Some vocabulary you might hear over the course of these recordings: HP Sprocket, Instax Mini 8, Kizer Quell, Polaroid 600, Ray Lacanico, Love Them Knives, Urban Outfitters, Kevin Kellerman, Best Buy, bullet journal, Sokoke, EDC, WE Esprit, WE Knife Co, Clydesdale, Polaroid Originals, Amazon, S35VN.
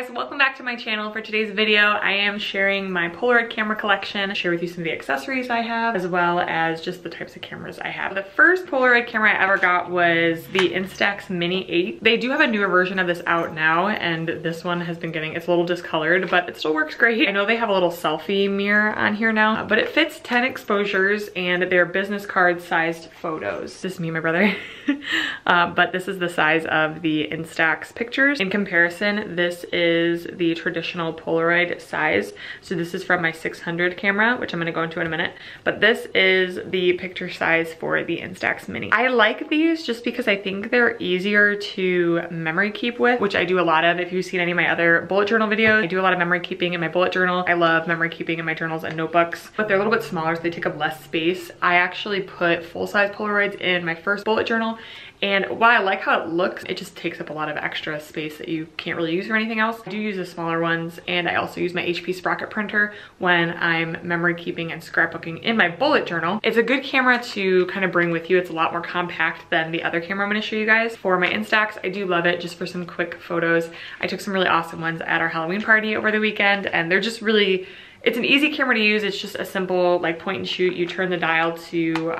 guys, welcome back to my channel. For today's video, I am sharing my Polaroid camera collection, share with you some of the accessories I have, as well as just the types of cameras I have. The first Polaroid camera I ever got was the Instax Mini 8. They do have a newer version of this out now, and this one has been getting, it's a little discolored, but it still works great. I know they have a little selfie mirror on here now, but it fits 10 exposures and they're business card sized photos. This is me and my brother. But this is the size of the Instax pictures. In comparison, this is the traditional Polaroid size. So this is from my 600 camera, which I'm gonna go into in a minute. But this is the picture size for the Instax Mini. I like these just because I think they're easier to memory keep with, which I do a lot of. If you've seen any of my other bullet journal videos, I do a lot of memory keeping in my bullet journal. I love memory keeping in my journals and notebooks, but they're a little bit smaller, so they take up less space. I actually put full-size Polaroids in my first bullet journal, and while I like how it looks, it just takes up a lot of extra space that you can't really use for anything else. I do use the smaller ones, and I also use my HP Sprocket printer when I'm memory keeping and scrapbooking in my bullet journal. It's a good camera to kind of bring with you. It's a lot more compact than the other camera I'm gonna show you guys. For my Instax, I do love it just for some quick photos. I took some really awesome ones at our Halloween party over the weekend, and they're just really, it's an easy camera to use. It's just a simple like point and shoot. You turn the dial to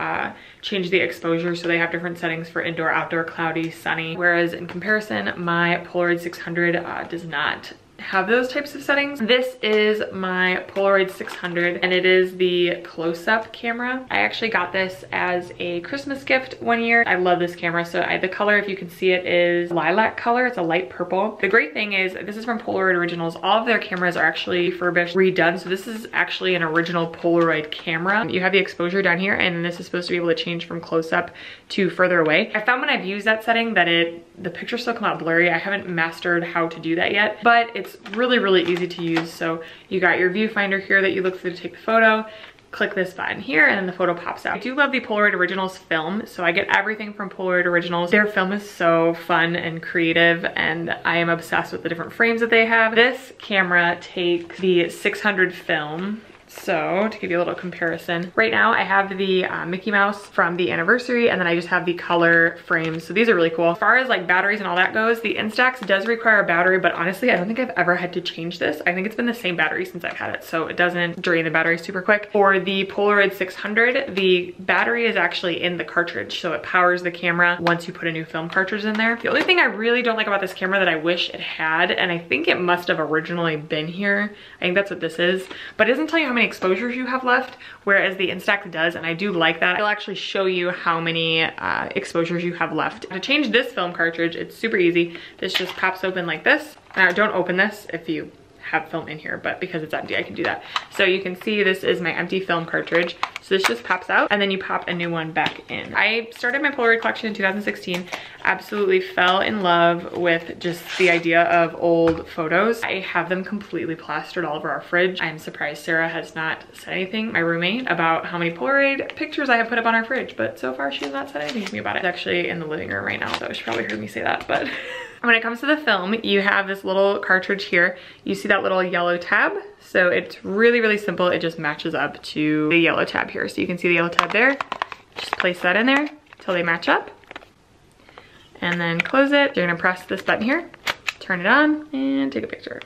change the exposure, so they have different settings for indoor, outdoor, cloudy, sunny. Whereas in comparison, my Polaroid 600 does not have those types of settings. This is my Polaroid 600, and it is the close-up camera. I actually got this as a Christmas gift one year. I love this camera. So the color, if you can see it, is lilac color. It's a light purple. The great thing is this is from Polaroid Originals. All of their cameras are actually refurbished, redone. So this is actually an original Polaroid camera. You have the exposure down here, and this is supposed to be able to change from close-up to further away. I found when I've used that setting that the pictures still come out blurry. I haven't mastered how to do that yet, but it's really, really easy to use. So you got your viewfinder here that you look through to take the photo, click this button here, and then the photo pops out. I do love the Polaroid Originals film, so I get everything from Polaroid Originals. Their film is so fun and creative, and I am obsessed with the different frames that they have. This camera takes the 600 film. So to give you a little comparison, right now I have the Mickey Mouse from the anniversary, and then I just have the color frames. So these are really cool. As far as like batteries and all that goes, the Instax does require a battery, but honestly, I don't think I've ever had to change this. I think it's been the same battery since I've had it, so it doesn't drain the battery super quick. For the Polaroid 600, the battery is actually in the cartridge, so it powers the camera once you put a new film cartridge in there. The only thing I really don't like about this camera that I wish it had, and I think it must have originally been here, I think that's what this is, but it doesn't tell you how many exposures you have left, whereas the Instax does, and I do like that. It'll actually show you how many exposures you have left. To change this film cartridge, it's super easy. This just pops open like this. Don't open this if you have film in here, but because it's empty, I can do that. So you can see this is my empty film cartridge. So this just pops out, and then you pop a new one back in. I started my Polaroid collection in 2016, absolutely fell in love with just the idea of old photos. I have them completely plastered all over our fridge. I'm surprised Sarah has not said anything, my roommate, about how many Polaroid pictures I have put up on our fridge, but so far she has not said anything to me about it. It's actually in the living room right now, so she probably heard me say that, but... When it comes to the film, you have this little cartridge here. You see that little yellow tab? So it's really, really simple. It just matches up to the yellow tab here. So you can see the yellow tab there. Just place that in there until they match up. And then close it. You're gonna press this button here, turn it on, and take a picture.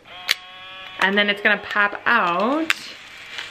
And then it's gonna pop out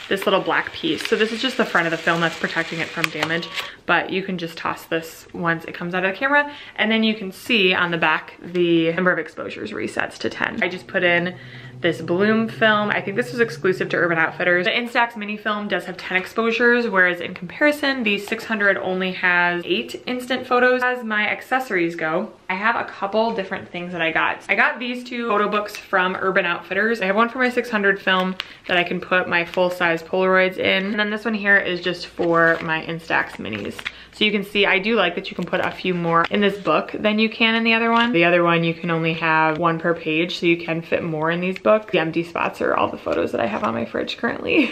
this little black piece. So this is just the front of the film that's protecting it from damage, but you can just toss this once it comes out of the camera, and then you can see on the back the number of exposures resets to 10. I just put in this bloom film. I think this was exclusive to Urban Outfitters. The Instax Mini film does have 10 exposures, whereas in comparison, the 600 only has 8 instant photos. As my accessories go, I have a couple different things that I got. I got these two photo books from Urban Outfitters. I have one for my 600 film that I can put my full-size Polaroids in, and then this one here is just for my Instax Minis. So you can see, I do like that you can put a few more in this book than you can in the other one. The other one, you can only have one per page, so you can fit more in these books. The empty spots are all the photos that I have on my fridge currently.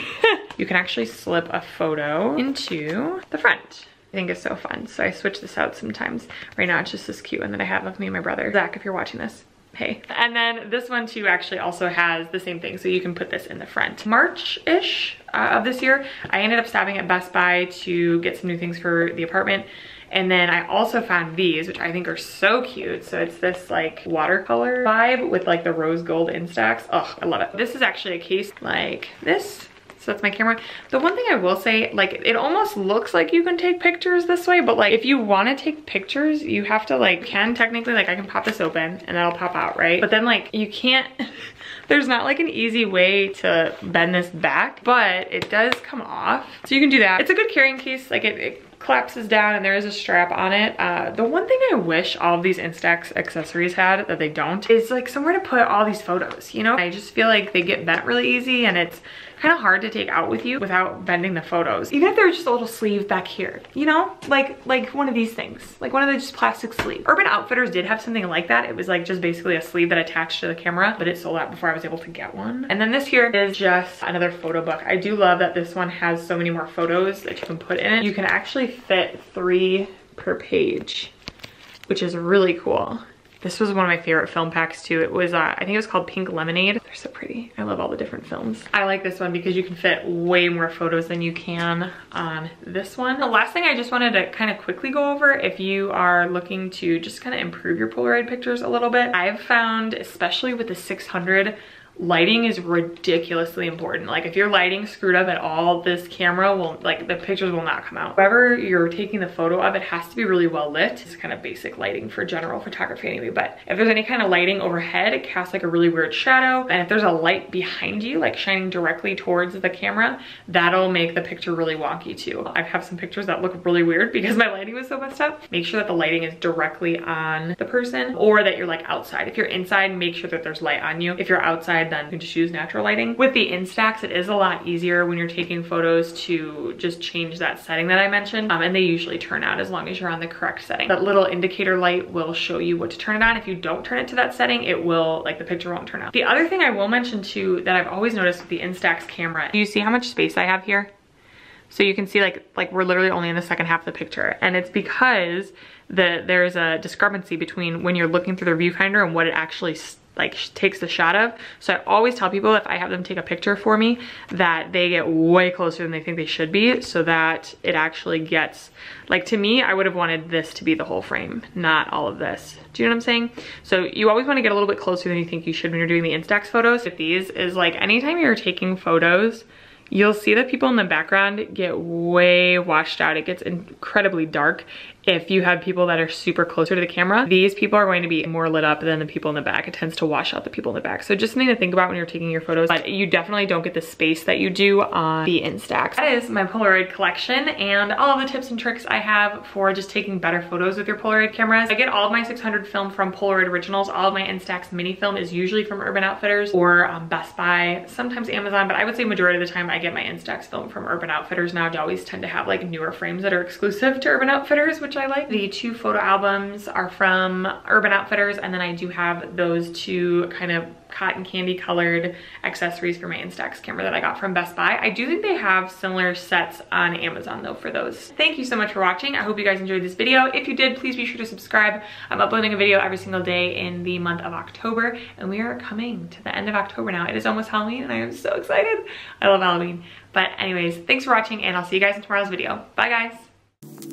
You can actually slip a photo into the front. I think it's so fun. So I switch this out sometimes. Right now, it's just this cute one that I have of me and my brother. Zach, if you're watching this. Hey. And then this one too actually also has the same thing, so you can put this in the front. March-ish of this year, I ended up stopping at Best Buy to get some new things for the apartment, And then I also found these, which I think are so cute. So it's this like watercolor vibe with like the rose gold Instax. Oh, I love it. This is actually a case like this. So that's my camera. The one thing I will say, like, it almost looks like you can take pictures this way, but like if you want to take pictures, you have to like, can technically, like I can pop this open and that'll pop out, right? But then like you can't, there's not like an easy way to bend this back, but it does come off. So you can do that. It's a good carrying case. Like it collapses down and there is a strap on it. The one thing I wish all of these Instax accessories had that they don't is like somewhere to put all these photos, you know? I just feel like they get bent really easy and it's kind of hard to take out with you without bending the photos. Even if there's just a little sleeve back here, you know? Like one of these things, like one of the just plastic sleeves. Urban Outfitters did have something like that. It was like just basically a sleeve that attached to the camera, but it sold out before I was able to get one. And then this here is just another photo book. I do love that this one has so many more photos that you can put in it. You can actually fit 3 per page, which is really cool. This was one of my favorite film packs too. It was, I think it was called Pink Lemonade. They're so pretty. I love all the different films. I like this one because you can fit way more photos than you can on this one. The last thing I just wanted to kind of quickly go over, if you are looking to just kind of improve your Polaroid pictures a little bit, I've found, especially with the 600, lighting is ridiculously important. Like if your lighting screwed up at all, this camera will, like the pictures will not come out. Whoever you're taking the photo of, it has to be really well lit. It's kind of basic lighting for general photography anyway, but if there's any kind of lighting overhead, it casts like a really weird shadow. And if there's a light behind you, like shining directly towards the camera, that'll make the picture really wonky too. I've had some pictures that look really weird because my lighting was so messed up. Make sure that the lighting is directly on the person or that you're like outside. If you're inside, make sure that there's light on you. If you're outside, then you can just use natural lighting. With the Instax, it is a lot easier when you're taking photos to just change that setting that I mentioned, and they usually turn out as long as you're on the correct setting. That little indicator light will show you what to turn it on. If you don't turn it to that setting, it will, like the picture won't turn out. The other thing I will mention too that I've always noticed with the Instax camera, do you see how much space I have here? So you can see like we're literally only in the second half of the picture, and it's because there's a discrepancy between when you're looking through the viewfinder and what it actually like takes the shot of. So I always tell people if I have them take a picture for me that they get way closer than they think they should be so that it actually gets, like to me, I would have wanted this to be the whole frame, not all of this. Do you know what I'm saying? So you always want to get a little bit closer than you think you should when you're doing the Instax photos. With these is like anytime you're taking photos, you'll see the people in the background get way washed out. It gets incredibly dark if you have people that are super closer to the camera. These people are going to be more lit up than the people in the back. It tends to wash out the people in the back. So just something to think about when you're taking your photos, but you definitely don't get the space that you do on the Instax. That is my Polaroid collection and all of the tips and tricks I have for just taking better photos with your Polaroid cameras. I get all of my 600 film from Polaroid Originals. All of my Instax mini film is usually from Urban Outfitters or Best Buy, sometimes Amazon, but I would say majority of the time I get my Instax film from Urban Outfitters now. I always tend to have like newer frames that are exclusive to Urban Outfitters, which I like. The 2 photo albums are from Urban Outfitters, and then I do have those 2 kind of cotton candy colored accessories for my Instax camera that I got from Best Buy. I do think they have similar sets on Amazon though for those. Thank you so much for watching. I hope you guys enjoyed this video. If you did, please be sure to subscribe. I'm uploading a video every single day in the month of October, and we are coming to the end of October now. It is almost Halloween and I am so excited. I love Halloween. But anyways, thanks for watching and I'll see you guys in tomorrow's video. Bye guys.